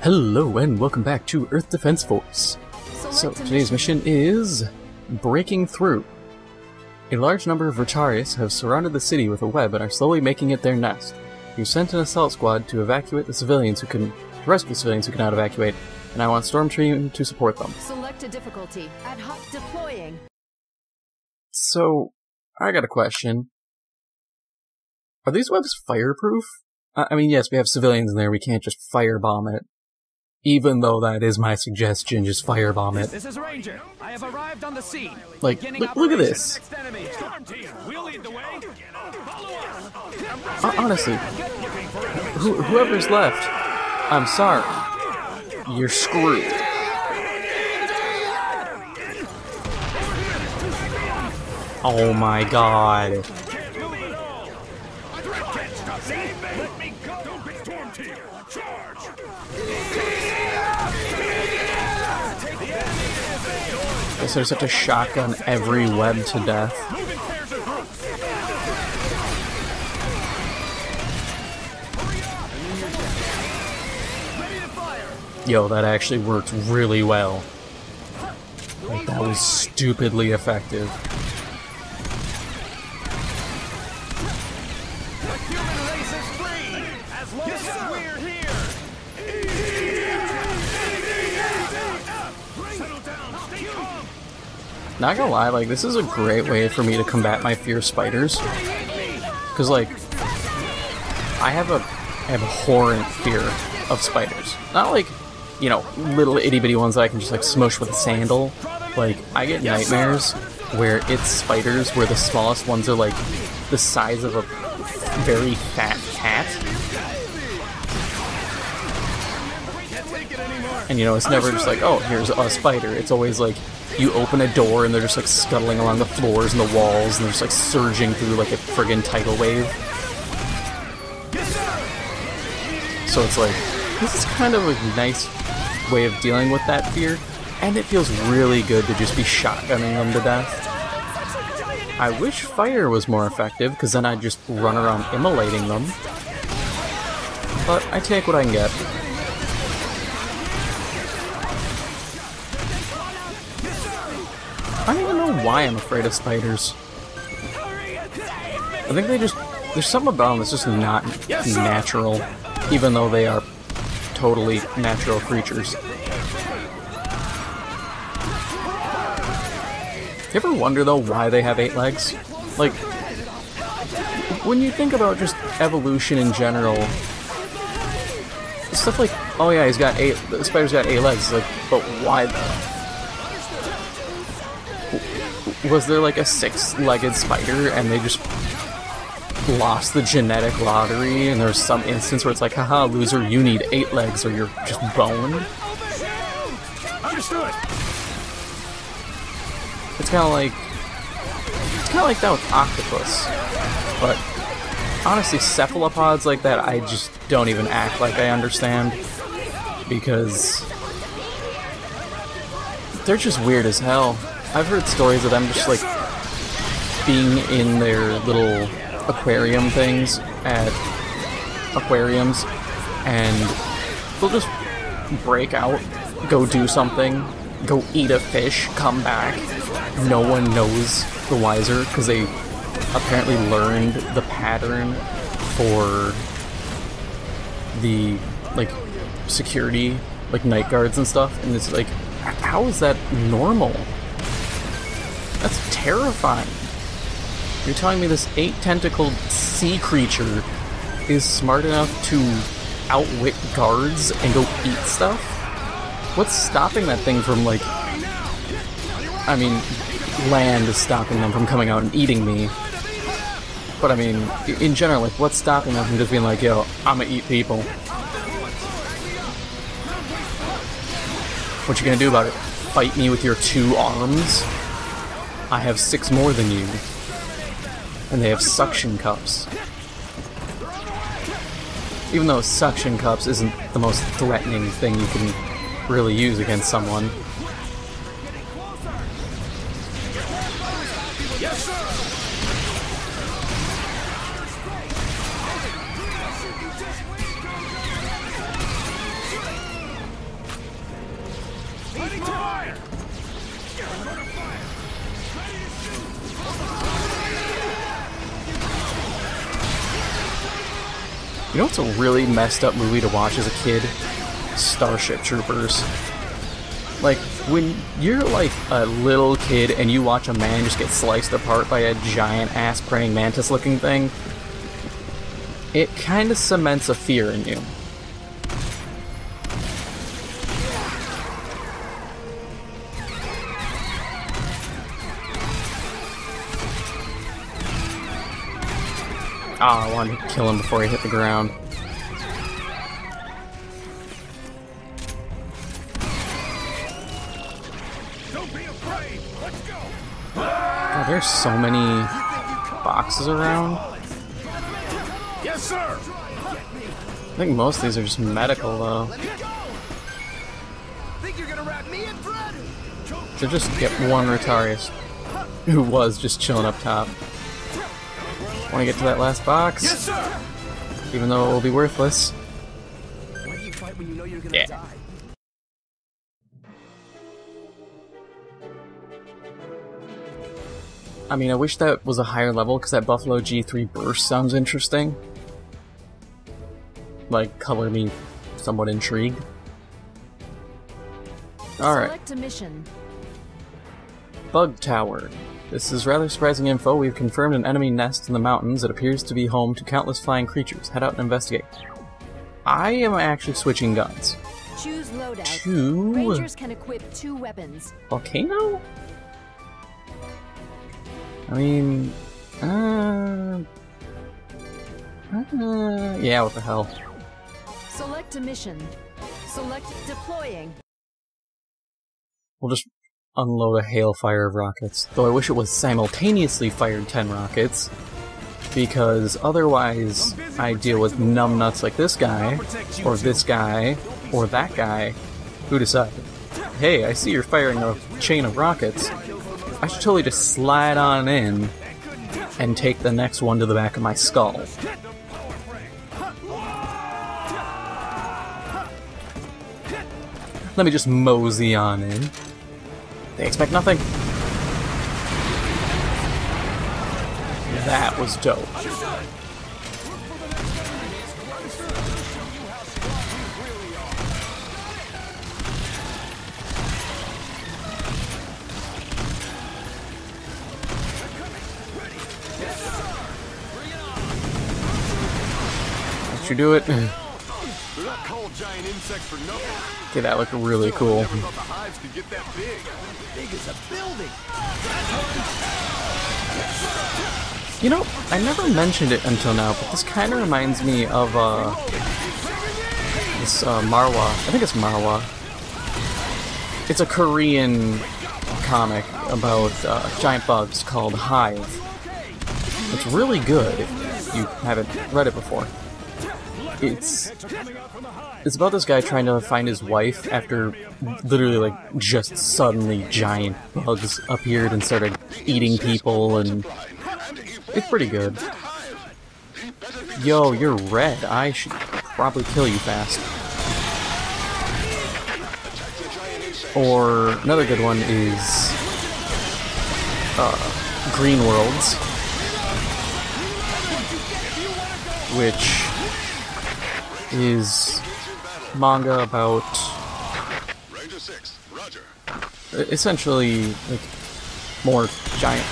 Hello and welcome back to Earth Defense Force. So today's mission is breaking through. A large number of Rotarius have surrounded the city with a web and are slowly making it their nest. You sent an assault squad to evacuate the civilians who can rescue civilians who cannot evacuate, and I want Stormtroon to support them. Select a difficulty. Ad hoc deploying. So I got a question. Are these webs fireproof? I mean, yes, we have civilians in there. We can't just firebomb it. Even though that is my suggestion, just firebomb it. This is Ranger. I have arrived on the scene. Like, look at this. Honestly, whoever's left, I'm sorry. You're screwed. Oh my god. I guess I just have to shotgun every web to death. Yo, that actually worked really well. Like, that was stupidly effective. Not gonna lie, like, this is a great way for me to combat my fear of spiders. Because, like, I have a abhorrent fear of spiders. Not like, you know, little itty-bitty ones that I can just, like, smush with a sandal. Like, I get nightmares where it's spiders where the smallest ones are, like, the size of a very fat cat. And, you know, it's never just like, oh, here's a spider. It's always like, you open a door and they're just like scuttling along the floors and the walls and they're just like surging through like a friggin' tidal wave. So it's like, this is kind of a nice way of dealing with that fear, and it feels really good to just be shotgunning them to death. I wish fire was more effective, because then I'd just run around immolating them. But I take what I can get. I don't even know why I'm afraid of spiders. I think they just... there's something about them that's just not natural, even though they are totally natural creatures. You ever wonder, though, why they have 8 legs? Like, when you think about just evolution in general, stuff like, oh yeah, he's got 8... the spider's got 8 legs. Like, but why, though? Was there like a 6-legged spider and they just lost the genetic lottery and there's some instance where it's like, haha, loser, you need 8 legs or you're just boned? Understood. It's kinda like that with octopus. But honestly, cephalopods like that, I just don't even act like I understand, because they're just weird as hell. I've heard stories of them just, like, being in their little aquarium things at aquariums, and they'll just break out, go do something, go eat a fish, come back. No one knows the wiser, because they apparently learned the pattern for the, like, security, like, night guards and stuff, and it's like, how is that normal? That's terrifying. You're telling me this 8-tentacled sea creature is smart enough to outwit guards and go eat stuff? What's stopping that thing from, like... I mean, land is stopping them from coming out and eating me. But I mean, in general, like, what's stopping them from just being like, yo, I'ma eat people? What you gonna do about it? Fight me with your 2 arms? I have 6 more than you, and they have suction cups. Even though suction cups isn't the most threatening thing you can really use against someone. You know what's a really messed up movie to watch as a kid? Starship Troopers. Like, when you're like a little kid and you watch a man just get sliced apart by a giant ass praying mantis looking thing, it kind of cements a fear in you. Ah, I wanted to kill him before he hit the ground. Don't be afraid. Let's go. God, there's so many boxes around. Yes, sir. I think most of these are just medical, though. Think you're gonna wrap me in bread? So just get one Rotarius, who was just chilling up top. Want to get to that last box? Yes, sir. Even though it will be worthless. Why do you fight when you know you're gonna die? I mean, I wish that was a higher level because that Buffalo G3 burst sounds interesting. Like, color me somewhat intrigued. All right. Select a mission. Bug Tower. This is rather surprising info. We've confirmed an enemy nest in the mountains that appears to be home to countless flying creatures. Head out and investigate. I am actually switching guns. Choose loadout. Two. Rangers can equip 2 weapons. Volcano? I mean... yeah, what the hell. Select a mission. Select deploying. We'll just... unload a hailfire of rockets. Though I wish it was simultaneously fired 10 rockets, because otherwise I deal with numbnuts like this guy, or that guy, who decide, hey, I see you're firing a chain of rockets, I should totally just slide on in and take the next one to the back of my skull. Let me just mosey on in. They expect nothing. That was dope. Did you do it? Okay, that looked really cool. You know, I never mentioned it until now, but this kind of reminds me of this Marwa. I think it's Marwa. It's a Korean comic about giant bugs called Hive. It's really good if you haven't read it before. It's about this guy trying to find his wife after literally, like, just suddenly giant bugs appeared and started eating people, and it's pretty good. Yo, you're red. I should probably kill you fast. Or another good one is Green Worlds, which is manga about essentially like more giant.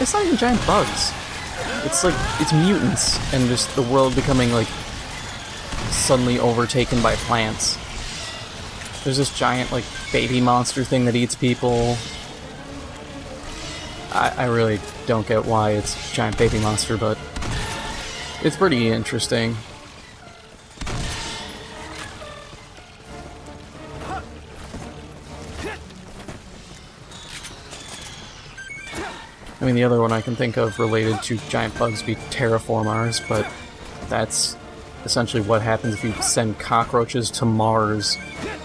It's not even giant bugs. It's like it's mutants and just the world becoming like suddenly overtaken by plants. There's this giant like baby monster thing that eats people. I really don't get why it's a giant baby monster, but it's pretty interesting. I mean, the other one I can think of related to giant bugs be Terraformars, but that's essentially what happens if you send cockroaches to Mars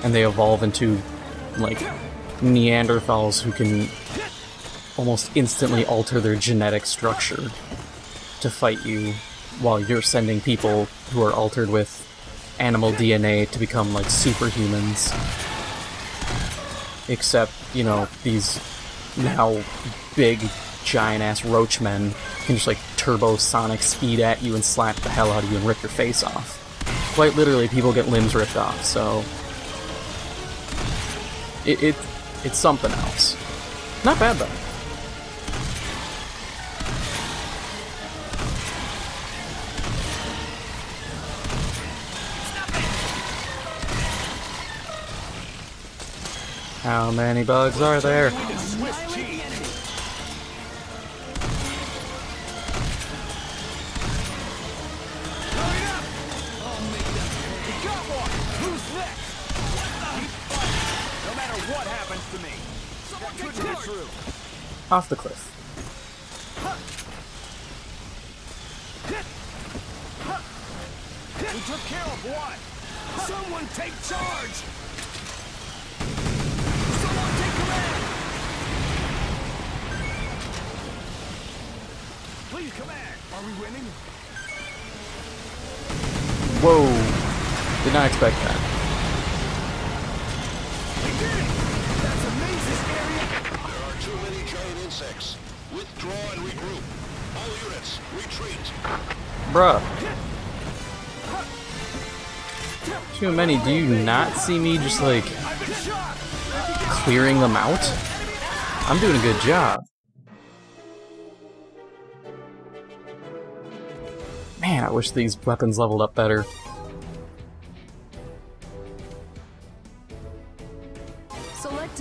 and they evolve into, like, Neanderthals who can almost instantly alter their genetic structure to fight you while you're sending people who are altered with animal DNA to become, like, superhumans. Except, you know, these how big, giant-ass roachmen can just, like, turbo-sonic speed at you and slap the hell out of you and rip your face off. Quite literally, people get limbs ripped off, so... It's something else. Not bad, though. How many bugs are there? Off the cliff. We took care of what? Someone take charge! Someone take command! Please command! Are we winning? Whoa! Did not expect that. Withdraw and regroup. All units, retreat. Bruh. Too many. Do you not see me just, like, clearing them out? I'm doing a good job. Man, I wish these weapons leveled up better.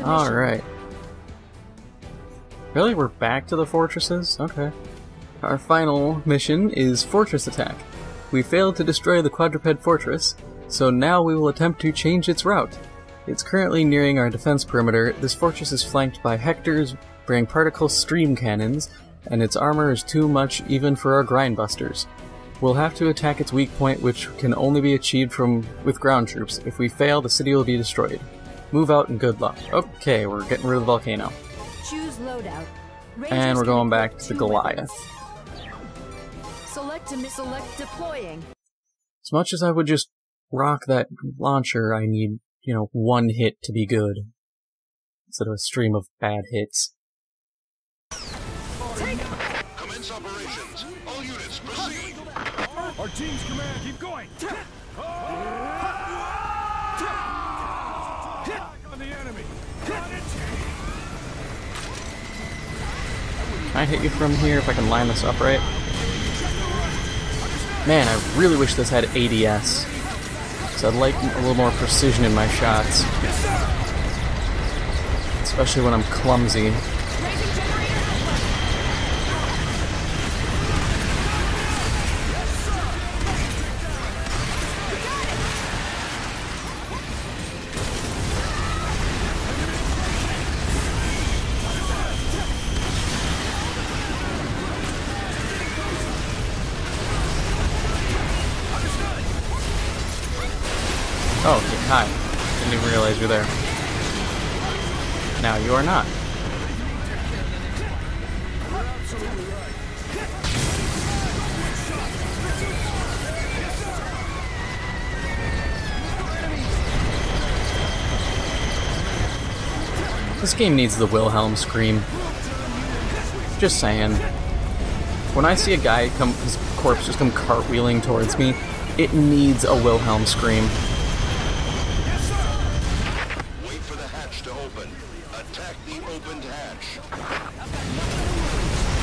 Alright. Really? We're back to the fortresses? Okay. Our final mission is Fortress Attack. We failed to destroy the Quadruped Fortress, so now we will attempt to change its route. It's currently nearing our defense perimeter. This fortress is flanked by Hector's Brain Particle Stream Cannons, and its armor is too much even for our grindbusters. We'll have to attack its weak point, which can only be achieved with ground troops. If we fail, the city will be destroyed. Move out and good luck. Okay, we're getting rid of the volcano. Choose loadout. And we're going back to the Goliath. Select deploying. As much as I would just rock that launcher, I need, you know, one hit to be good. Instead of a stream of bad hits. Commence operations. All units, proceed. Our team's command, keep going. Hit on the enemy. Can I hit you from here if I can line this up right? Man, I really wish this had ADS. So I'd like a little more precision in my shots. Especially when I'm clumsy. Oh, hi. Didn't even realize you're there. Now you are not. This game needs the Wilhelm scream. Just saying. When I see a guy come, his corpse just come cartwheeling towards me, it needs a Wilhelm scream.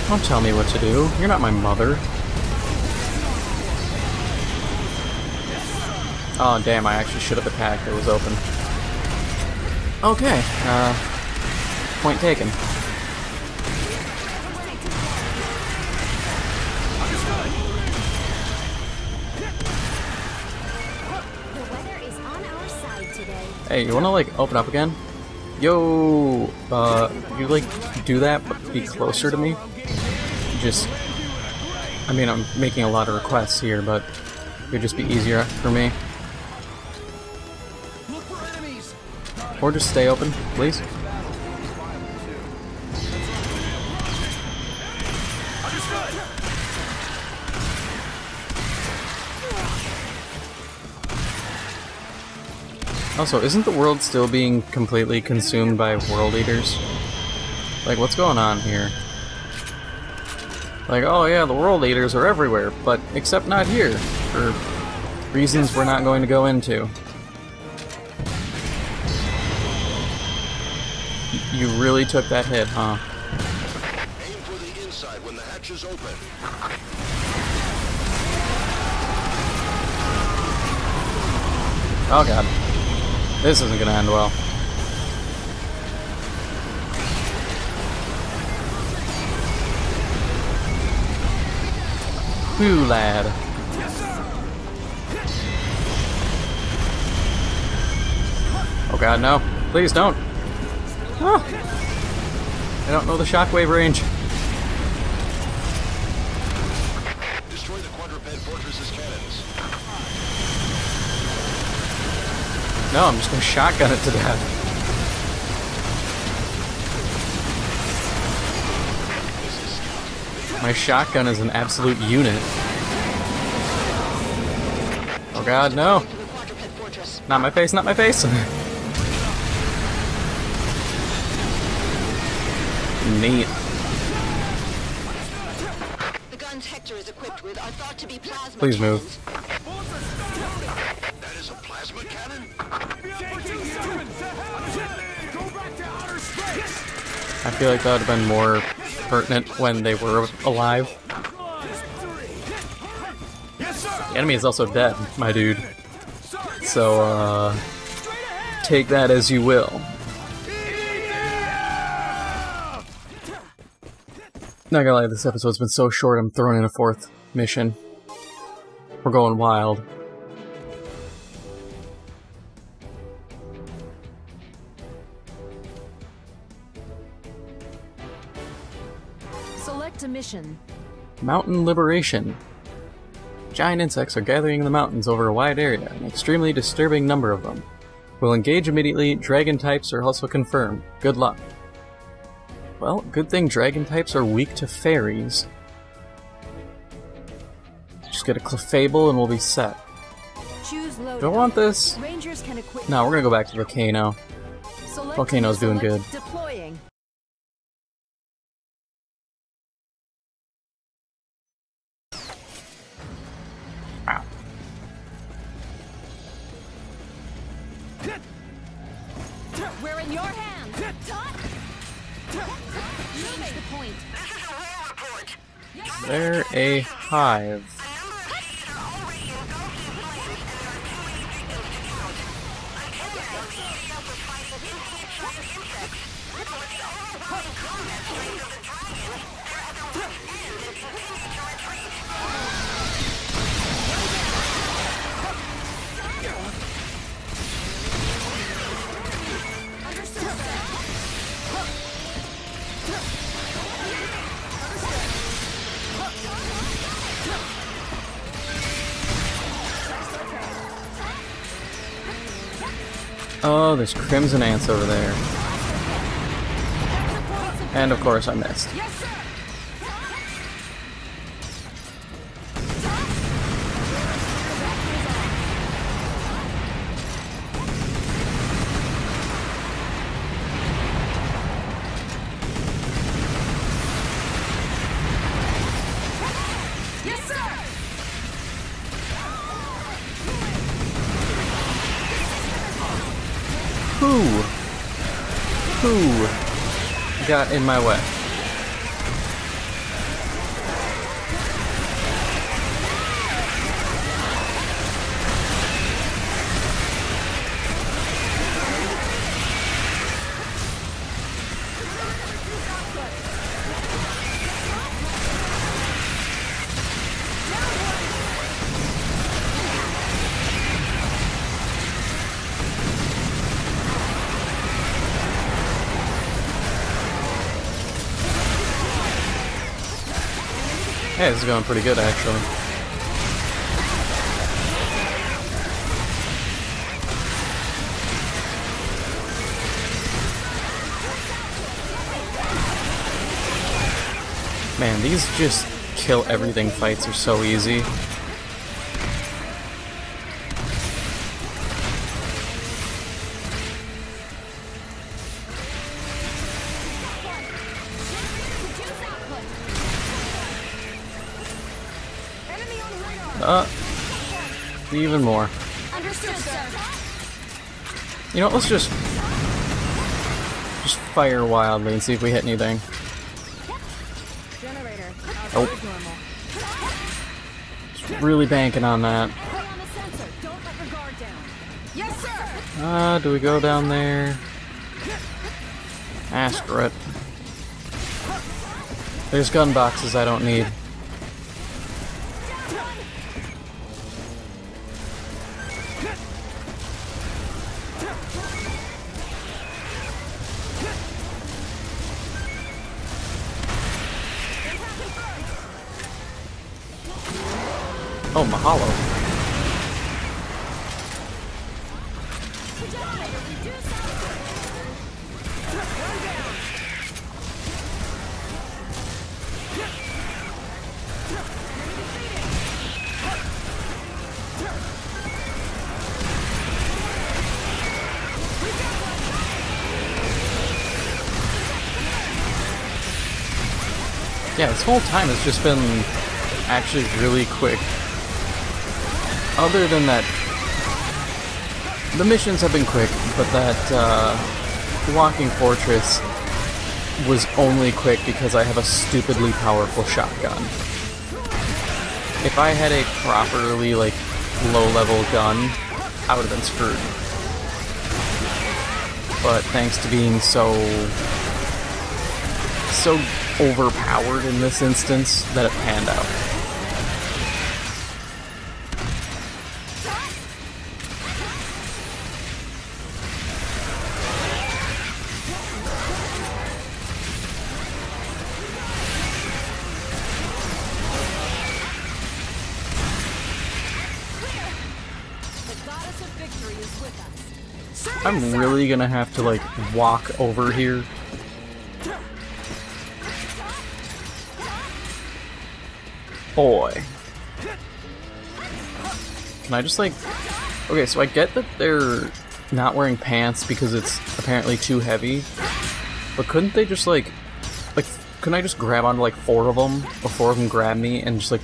Don't tell me what to do. You're not my mother. Oh, damn, I actually should have attacked. It was open. Okay, point taken. Hey, you wanna, like, open up again? Yo! You, like, do that, but be closer to me? Just, I mean, I'm making a lot of requests here, but it would just be easier for me. Or just stay open, please. Also, isn't the world still being completely consumed by world eaters? Like, what's going on here? Like, oh yeah, the world eaters are everywhere, but except not here, for reasons we're not going to go into. You really took that hit, huh? Aim for the inside when the hatch is open. Oh god. This isn't gonna end well. Whew, lad. Oh god, no. Please don't. Ah. I don't know the shockwave range. Destroy the Quadruped Fortress's cannons. No, I'm just gonna shotgun it to death. My shotgun is an absolute unit. Oh god, no! Not my face, not my face! Neat. The gun's Hector is equipped with are thought to be plasma. Please move. That is a plasma cannon? I feel like that would have been more pertinent when they were alive. The enemy is also dead, my dude. So, take that as you will. Not gonna lie, this episode's been so short, I'm throwing in a fourth mission. We're going wild. Select a mission. Mountain liberation. Giant insects are gathering in the mountains over a wide area, an extremely disturbing number of them. Will engage immediately. Dragon types are also confirmed. Good luck. Well, good thing dragon types are weak to fairies. Just get a Clefable and we'll be set. Don't want this. No, we're gonna go back to Volcano. Volcano's doing good. Deploying. We're in your hands. They're a hive. Oh, there's Crimson Ants over there. And of course I missed. Who got in my way? Hey, this is going pretty good, actually. Man, these just kill everything fights are so easy. Even more. Understood, sir. You know what, let's just fire wildly and see if we hit anything. Generator. Oh. Just really banking on that. Do we go down there? Astrid. There's gun boxes I don't need. Oh, mahalo. Yeah, this whole time has just been actually really quick. Other than that, the missions have been quick, but that walking fortress was only quick because I have a stupidly powerful shotgun. If I had a properly, like, low-level gun, I would have been screwed. But thanks to being so overpowered in this instance, that it panned out. I'm really gonna have to, like, walk over here. Boy. Can I just, like... Okay, so I get that they're not wearing pants because it's apparently too heavy. But couldn't they just, like, couldn't I just grab onto, like, four of them? Or four of them grab me and just, like,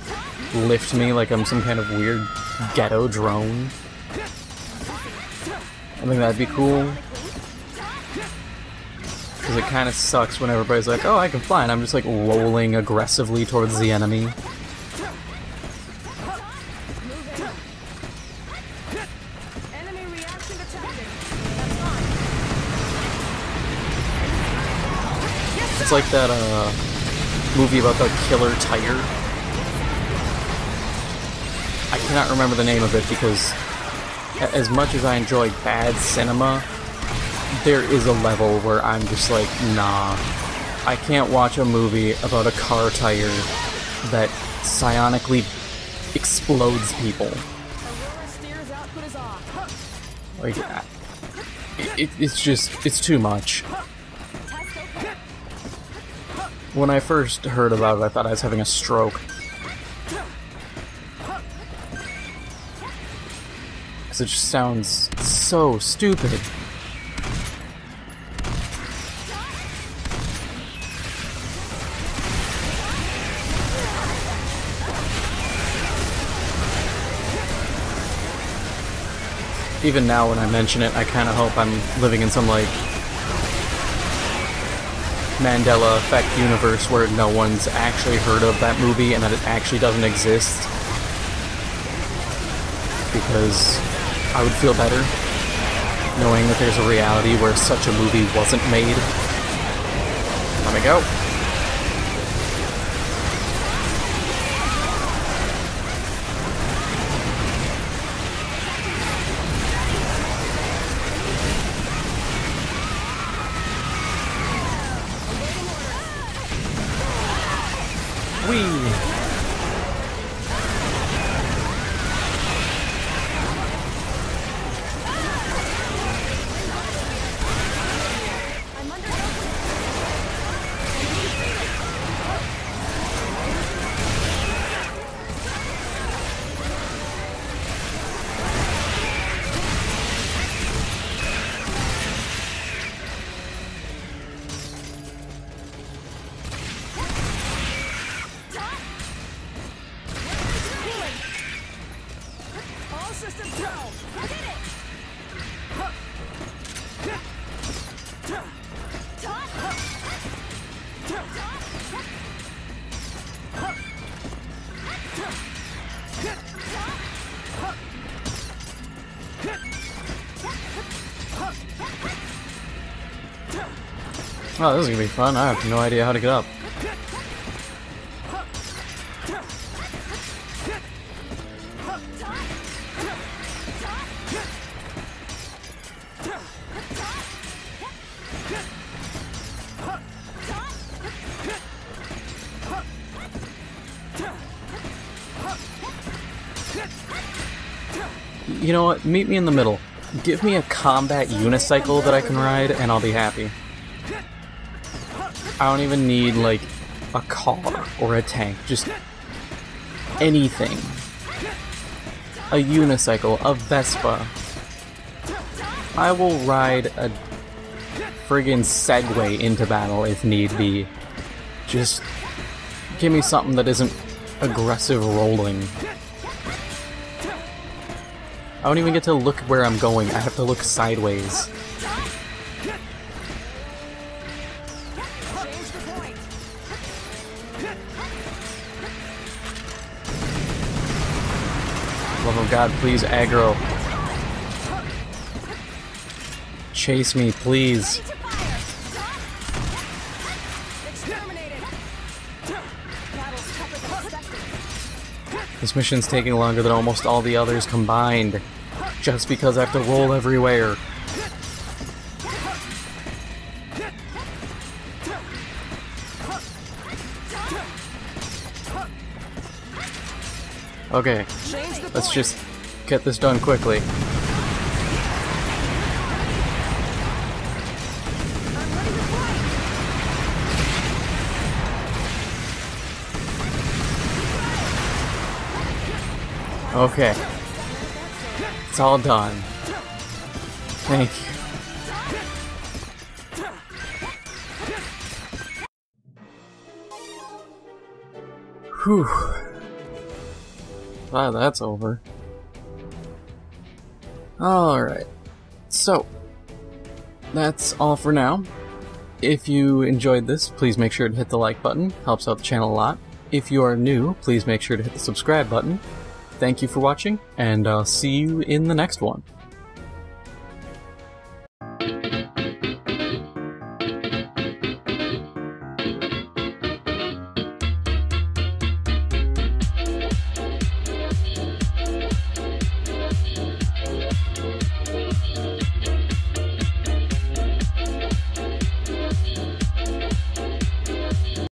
lift me like I'm some kind of weird ghetto drone? I think that'd be cool. Because it kind of sucks when everybody's like, oh, I can fly, and I'm just like rolling aggressively towards the enemy. It's like that movie about the killer tiger. I cannot remember the name of it because... as much as I enjoy bad cinema, there is a level where I'm just like, nah, I can't watch a movie about a car tire that psionically explodes people. Like, it's just, it's too much. When I first heard about it, I thought I was having a stroke. Because it just sounds so stupid. Even now when I mention it, I kind of hope I'm living in some, like, Mandela Effect universe where no one's actually heard of that movie and that it actually doesn't exist. Because... I would feel better knowing that there's a reality where such a movie wasn't made. Let me go. Oh, this is going to be fun. I have no idea how to get up. You know what? Meet me in the middle. Give me a combat unicycle that I can ride, and I'll be happy. I don't even need, like, a car or a tank. Just anything. A unicycle, a Vespa. I will ride a friggin' Segway into battle if need be. Just give me something that isn't aggressive rolling. I don't even get to look where I'm going, I have to look sideways. Love of God, please aggro. Chase me, please. This mission's taking longer than almost all the others combined, just because I have to roll everywhere. Okay, let's just get this done quickly. Okay. It's all done. Thank you. Whew. Glad that's over. Alright. So, that's all for now. If you enjoyed this, please make sure to hit the like button. Helps out the channel a lot. If you are new, please make sure to hit the subscribe button. Thank you for watching, and I'll see you in the next one.